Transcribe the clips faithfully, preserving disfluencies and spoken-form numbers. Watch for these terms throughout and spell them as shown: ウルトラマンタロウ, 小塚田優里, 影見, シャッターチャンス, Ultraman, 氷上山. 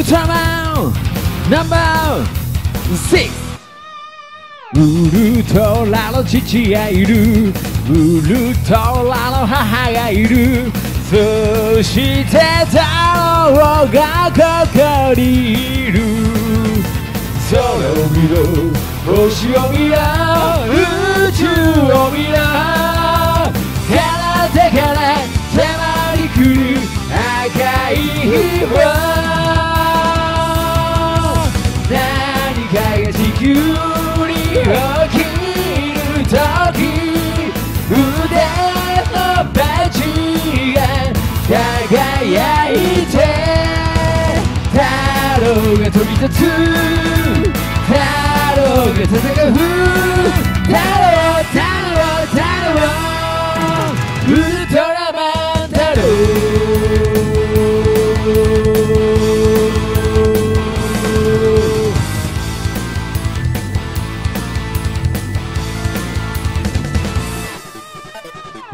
Ultraman number six. ウルトラの父がいる。ウルトラの母がいる。そして太郎がここにいる。空を見ろ、星を見ろ、宇宙を見ろ。体から迫り来る赤い日は何かが地球に起きるとき腕のバチが輝いて太郎が飛び立つ太郎が戦う太郎太郎太郎ウルトラマン太郎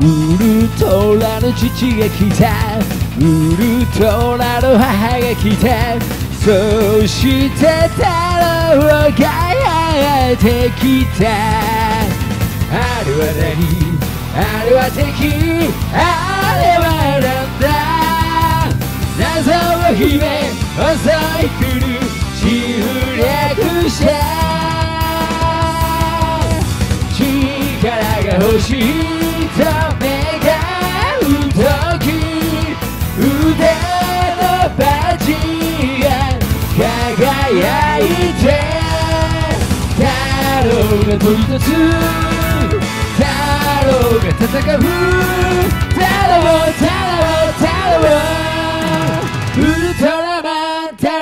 ウルトラの父が来たウルトラの母が来たそして太郎がやってきたあれは何あれは敵あれはなんだ謎を秘め襲い来る侵略者力が欲しいと願うとき腕のバチが輝いて太郎が飛び立つ太郎が戦う太郎太郎太郎ウルトラマン太郎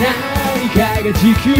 何かが地球に